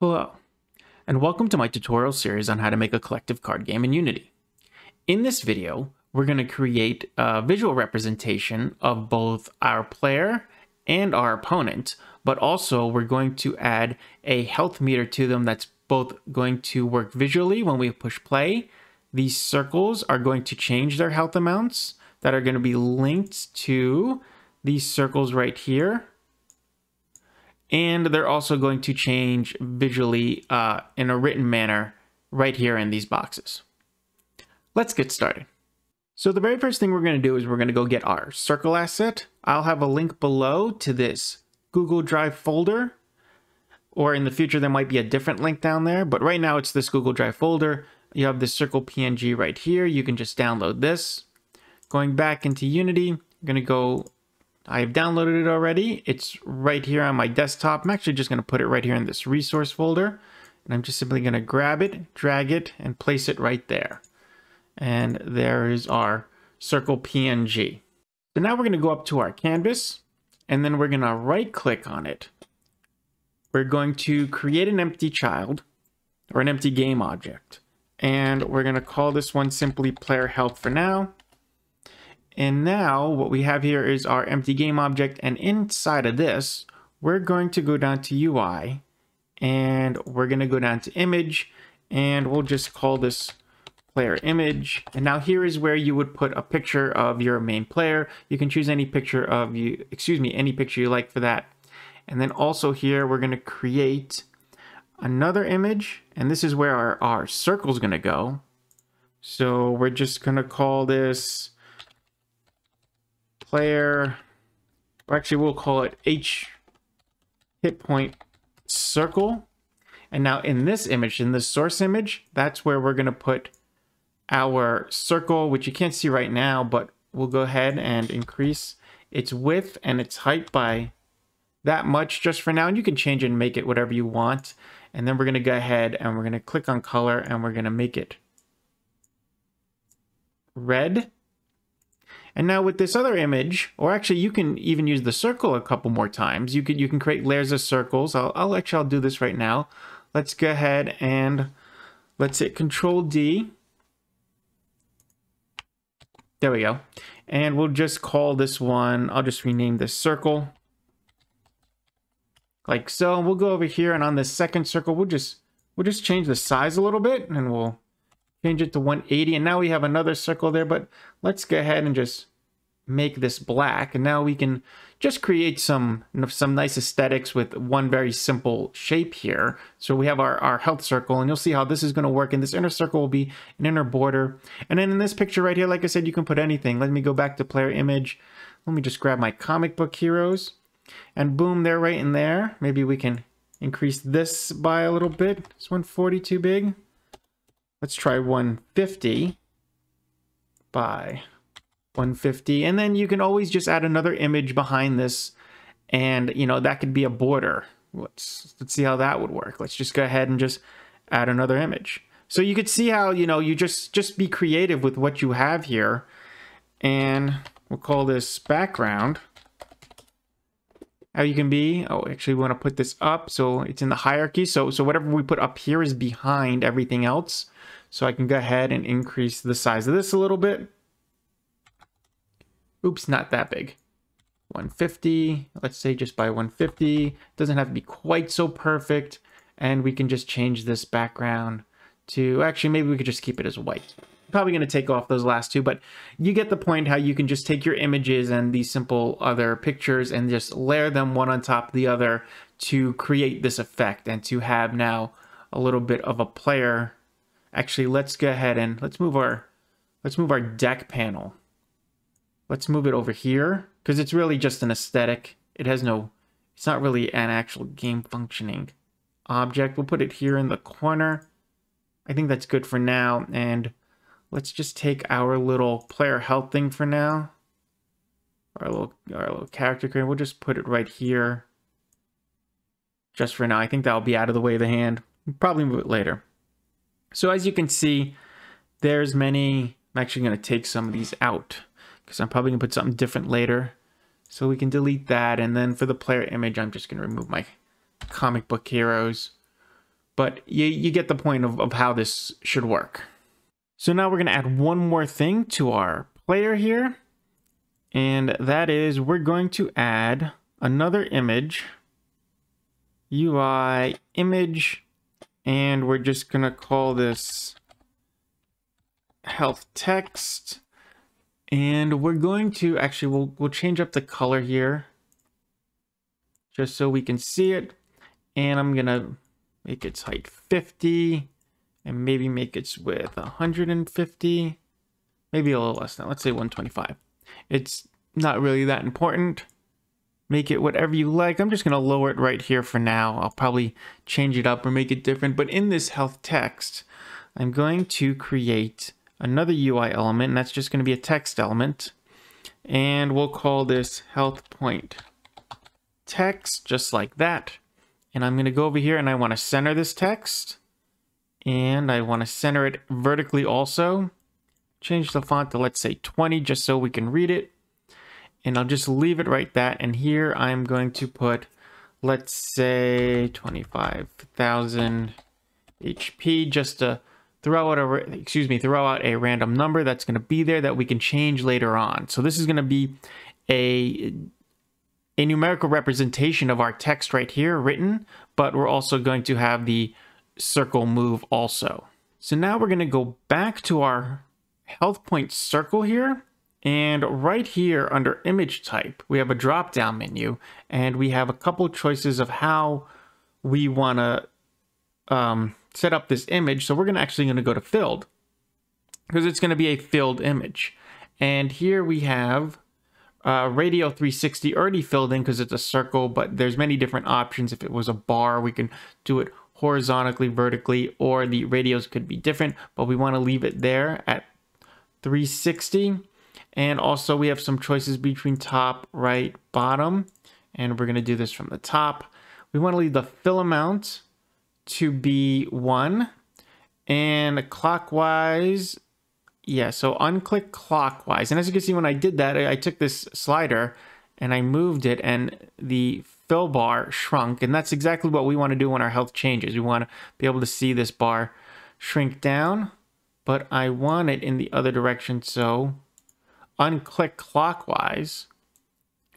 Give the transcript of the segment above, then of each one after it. Hello, and welcome to my tutorial series on how to make a collective card game in Unity. In this video, we're going to create a visual representation of both our player and our opponent, but also we're going to add a health meter to them that's both going to work visually when we push play. These circles are going to change their health amounts that are going to be linked to these circles right here. And they're also going to change visually in a written manner right here in these boxes. Let's get started. So the very first thing we're going to do is we're going to go get our circle asset. I'll have a link below to this Google Drive folder, or in the future there might be a different link down there, but right now it's this Google Drive folder. You have this circle PNG right here. You can just download this. Going back into Unity, I'm going to go, I've downloaded it already. It's right here on my desktop. I'm actually just going to put it right here in this resource folder. And I'm just simply going to grab it, drag it, and place it right there. And there is our circle PNG. So now we're going to go up to our canvas, and then we're going to right click on it. We're going to create an empty child, or an empty game object. And we're going to call this one simply player health for now. And now what we have here is our empty game object, and inside of this, we're going to go down to UI, and we're going to go down to image, and we'll just call this player image. And now here is where you would put a picture of your main player. You can choose any picture of you, any picture you like for that. And then also here, we're going to create another image, and this is where our circle is going to go. So we're just going to call this player, or actually we'll call it H hit point circle. And now in this image, in this source image, that's where we're going to put our circle, which you can't see right now, but we'll go ahead and increase its width and its height by that much just for now. And you can change it and make it whatever you want. And then we're going to go ahead and we're going to click on color, and we're going to make it red. And now with this other image, or actually you can even use the circle a couple more times. You can create layers of circles. I'll do this right now. Let's go ahead and let's hit Control D. There we go. And we'll just call this one, I'll just rename this circle. Like so, we'll go over here, and on this second circle, we'll just change the size a little bit, and we'll change it to 180, and now we have another circle there, but let's go ahead and just make this black. And now we can just create some nice aesthetics with one very simple shape here. So we have our health circle, and you'll see how this is going to work. And this inner circle will be an inner border. And then in this picture right here, like I said, you can put anything. Let me go back to player image. Let me just grab my comic book heroes, and boom, they're right in there. Maybe we can increase this by a little bit. Is 140 too big? Let's try 150 by 150. And then you can always just add another image behind this. And, you know, that could be a border. Let's see how that would work. Let's just go ahead and just add another image. So you could see how, you know, you just be creative with what you have here. And we'll call this background. How you can be, oh, actually we want to put this up so it's in the hierarchy. So whatever we put up here is behind everything else. So I can go ahead and increase the size of this a little bit. Oops, not that big. 150, let's say just by 150. It doesn't have to be quite so perfect. And we can just change this background to, actually maybe we could just keep it as white. Probably going to take off those last two, but you get the point how you can just take your images and these simple other pictures and just layer them one on top of the other to create this effect and to have now a little bit of a player. Actually, let's go ahead and let's move our deck panel. Let's move it over here because it's really just an aesthetic. It has no, it's not really an actual game functioning object. We'll put it here in the corner. I think that's good for now. And let's just take our little player health thing for now. Our little character creator. We'll just put it right here. Just for now. I think that'll be out of the way of the hand. We'll probably move it later. So as you can see, there's many. I'm actually going to take some of these out because I'm probably going to put something different later. So we can delete that. And then for the player image, I'm just going to remove my comic book heroes. But you get the point of how this should work. So now we're going to add one more thing to our player here. And that is we're going to add another image, UI image, and we're just going to call this health text. And we're going to actually, we'll change up the color here just so we can see it. And I'm going to make its height 50 and maybe make its width 150, maybe a little less now. Let's say 125. It's not really that important. Make it whatever you like. I'm just going to lower it right here for now. I'll probably change it up or make it different. But in this health text, I'm going to create another UI element, and that's just going to be a text element. And we'll call this health point text, just like that. And I'm going to go over here and I want to center this text. And I want to center it vertically also. Change the font to, let's say, 20, just so we can read it. And I'll just leave it right that. And here I'm going to put, let's say, 25,000 HP, just to throw out a random number that's going to be there that we can change later on. So this is going to be a numerical representation of our text right here written, but we're also going to have the circle move also. So now we're going to go back to our health point circle here. And right here under image type, we have a drop down menu and we have a couple choices of how we want to set up this image. So we're actually going to go to filled because it's going to be a filled image. And here we have Radio 360 already filled in because it's a circle, but there's many different options. If it was a bar, we can do it horizontally, vertically, or the radios could be different, but we want to leave it there at 360. And also we have some choices between top, right, bottom, and we're going to do this from the top. We want to leave the fill amount to be 1 and clockwise. Yeah, so unclick clockwise. And as you can see, when I did that, I took this slider and I moved it and the fill bar shrunk. And that's exactly what we want to do when our health changes. We want to be able to see this bar shrink down, but I want it in the other direction. So unclick clockwise.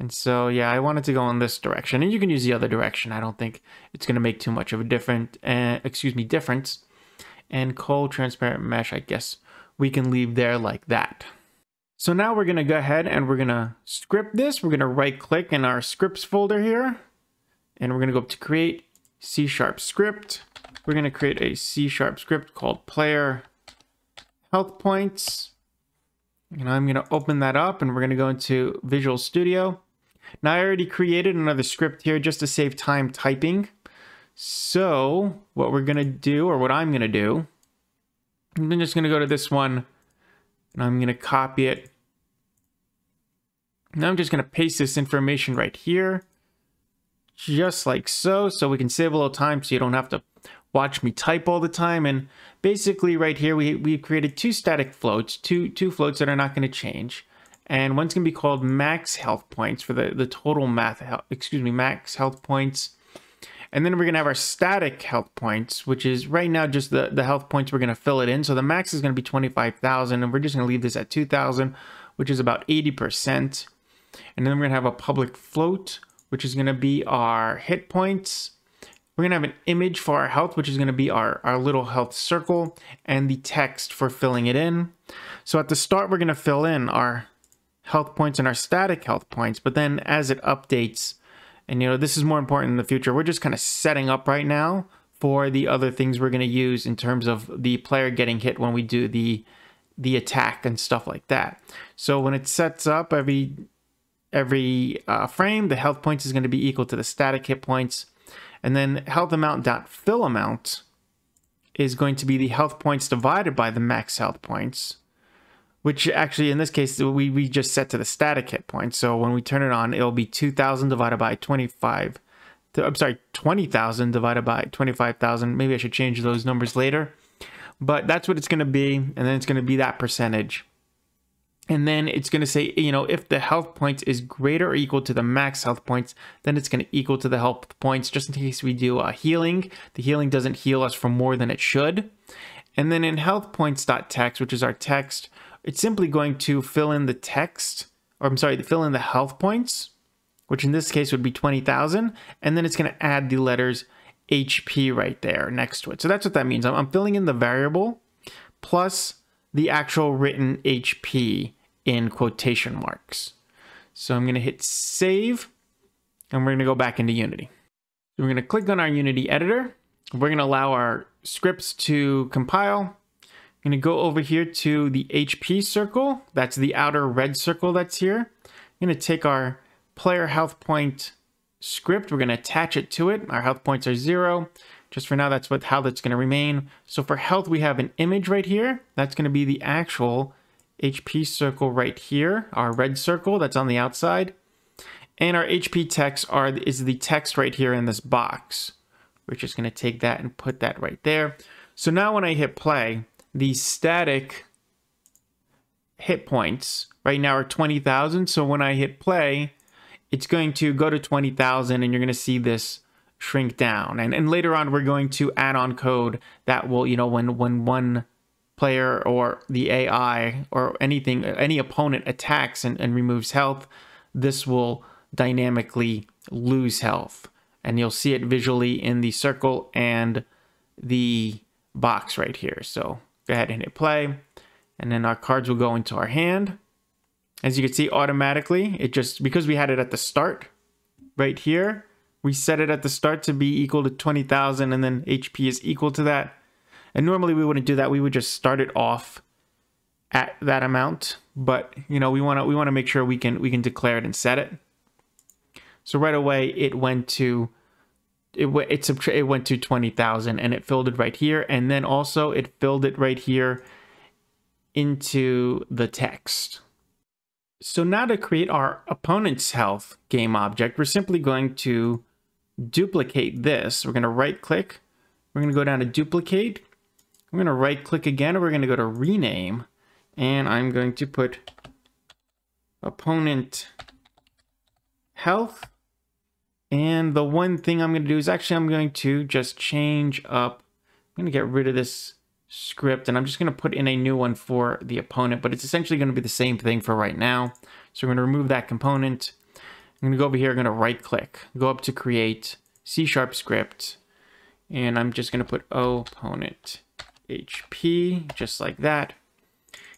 And so, yeah, I want it to go in this direction, and you can use the other direction. I don't think it's going to make too much of a difference. And cold transparent mesh, I guess we can leave there like that. So now we're going to go ahead and we're going to script this. We're going to right click in our scripts folder here, and we're going to go up to create C# script. We're going to create a C# script called player health points. And I'm going to open that up and we're going to go into Visual Studio. Now I already created another script here just to save time typing. So what we're going to do, or what I'm going to do, I'm just going to go to this one and I'm going to copy it. Now I'm just going to paste this information right here, just like so, so we can save a little time so you don't have to watch me type all the time. And basically right here, we've created two static floats, two floats that are not going to change. And one's going to be called max health points for the total max health points. And then we're going to have our static health points, which is right now just the health points we're going to fill it in. So the max is going to be 25,000 and we're just going to leave this at 2,000, which is about 80%. And then we're going to have a public float, which is going to be our hit points. We're going to have an image for our health, which is going to be our little health circle, and the text for filling it in. So at the start, we're going to fill in our health points and our static health points. But then as it updates, and you know, this is more important in the future, we're just kind of setting up right now for the other things we're going to use in terms of the player getting hit when we do the attack and stuff like that. So when it sets up every frame, the health points is going to be equal to the static hit points. And then health amount.fill amount is going to be the health points divided by the max health points, which actually in this case, we just set to the static hit points. So when we turn it on, it'll be 2,000 divided by 20,000 divided by 25,000. Maybe I should change those numbers later, but that's what it's going to be. And then it's going to be that percentage. And then it's going to say, you know, if the health points is greater or equal to the max health points, then it's going to equal to the health points, just in case we do a healing. The healing doesn't heal us for more than it should. And then in healthpoints.text, which is our text, it's simply going to fill in the text, or I'm sorry, fill in the health points, which in this case would be 20,000. And then it's going to add the letters HP right there next to it. So that's what that means. I'm filling in the variable plus the actual written HP in quotation marks. So I'm going to hit save, and we're going to go back into Unity. We're going to click on our Unity editor. We're going to allow our scripts to compile. I'm going to go over here to the HP circle. That's the outer red circle that's here. I'm going to take our player health point script. We're going to attach it to it. Our health points are 0. Just for now, that's how that's going to remain. So for health, we have an image right here. That's going to be the actual HP circle right here, our red circle that's on the outside. And our HP text is the text right here in this box. We're just going to take that and put that right there. So now when I hit play, the static hit points right now are 20,000. So when I hit play, it's going to go to 20,000, and you're going to see this shrink down. And later on, we're going to add on code that will, you know, when one player or the AI or anything, any opponent attacks and removes health, this will dynamically lose health. And you'll see it visually in the circle and the box right here. So go ahead and hit play, and then our cards will go into our hand. As you can see, automatically, it just, because we had it at the start right here, we set it at the start to be equal to 20,000, and then HP is equal to that. And normally we wouldn't do that. We would just start it off at that amount. But, you know, we want to make sure we can declare it and set it. So right away it went to 20,000, and it filled it right here, and then also it filled it right here into the text. So now to create our opponent's health game object, we're simply going to duplicate this. We're going to right click. We're going to go down to duplicate. We're going to right click again. We're going to go to rename, and I'm going to put opponent health. And the one thing I'm going to do is actually I'm going to just change up. I'm going to get rid of this script, and I'm just going to put in a new one for the opponent, but it's essentially going to be the same thing for right now. So we're going to remove that component. I'm going to go over here. I'm going to right click, go up to create C# script. And I'm just going to put opponent HP, just like that.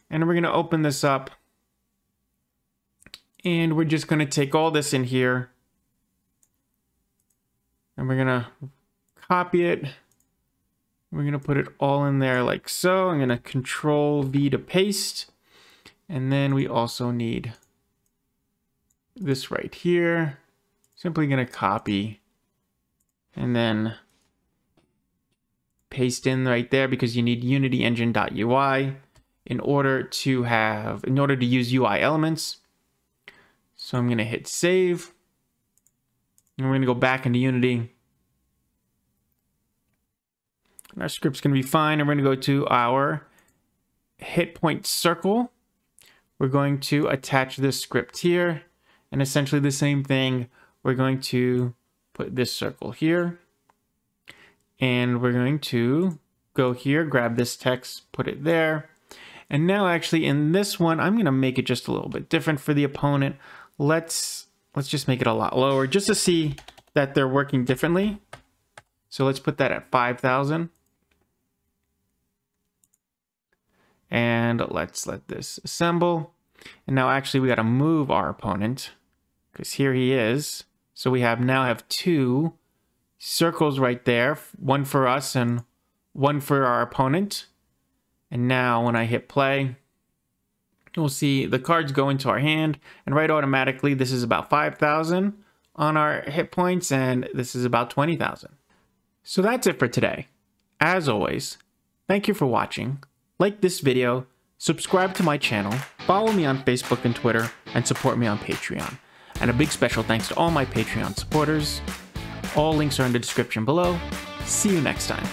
And we're going to open this up. And we're just going to take all this in here. And we're going to copy it. We're going to put it all in there like so. I'm going to Control V to paste. And then we also need this right here. Simply going to copy. And then paste in right there, because you need Unity engine.ui in order to use UI elements. So I'm going to hit save, and we're going to go back into Unity. And our script's going to be fine. And we're going to go to our hit point circle. We're going to attach this script here, and essentially the same thing. We're going to put this circle here. And we're going to go here, grab this text, put it there. And now actually in this one, I'm going to make it just a little bit different for the opponent. Let's just make it a lot lower, just to see that they're working differently. So let's put that at 5,000. And let's let this assemble. And now actually we got to move our opponent, because here he is. So we have now have two circles right there, one for us and one for our opponent. And now when I hit play, we'll see the cards go into our hand, and right automatically this is about 5,000 on our hit points, and this is about 20,000. So that's it for today. As always, thank you for watching. Like this video, subscribe to my channel, follow me on Facebook and Twitter, and support me on Patreon. And a big special thanks to all my Patreon supporters. All links are in the description below. See you next time.